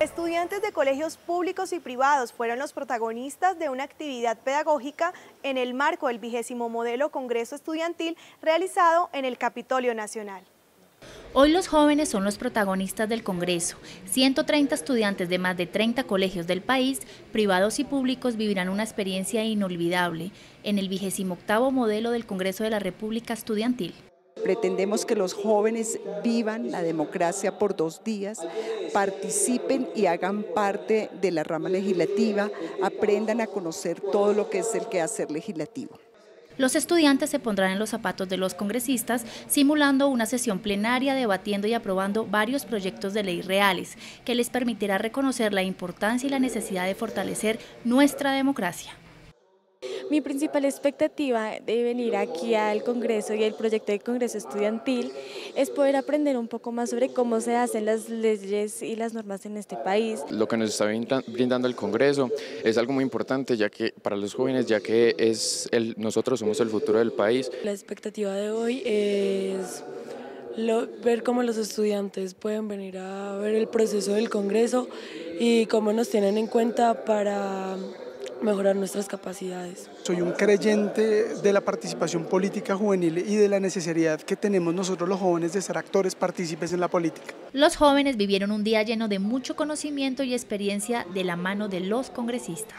Estudiantes de colegios públicos y privados fueron los protagonistas de una actividad pedagógica en el marco del 20º Modelo Congreso Estudiantil realizado en el Capitolio Nacional. Hoy los jóvenes son los protagonistas del Congreso. 130 estudiantes de más de 30 colegios del país, privados y públicos, vivirán una experiencia inolvidable en el 28º Modelo del Congreso de la República Estudiantil. Pretendemos que los jóvenes vivan la democracia por 2 días, participen y hagan parte de la rama legislativa, aprendan a conocer todo lo que es el quehacer legislativo. Los estudiantes se pondrán en los zapatos de los congresistas, simulando una sesión plenaria, debatiendo y aprobando varios proyectos de ley reales, que les permitirá reconocer la importancia y la necesidad de fortalecer nuestra democracia. Mi principal expectativa de venir aquí al Congreso y al proyecto del Congreso Estudiantil es poder aprender un poco más sobre cómo se hacen las leyes y las normas en este país. Lo que nos está brindando el Congreso es algo muy importante ya que para los jóvenes, ya que nosotros somos el futuro del país. La expectativa de hoy es ver cómo los estudiantes pueden venir a ver el proceso del Congreso y cómo nos tienen en cuenta para mejorar nuestras capacidades. Soy un creyente de la participación política juvenil y de la necesidad que tenemos nosotros los jóvenes de ser actores partícipes en la política. Los jóvenes vivieron un día lleno de mucho conocimiento y experiencia de la mano de los congresistas.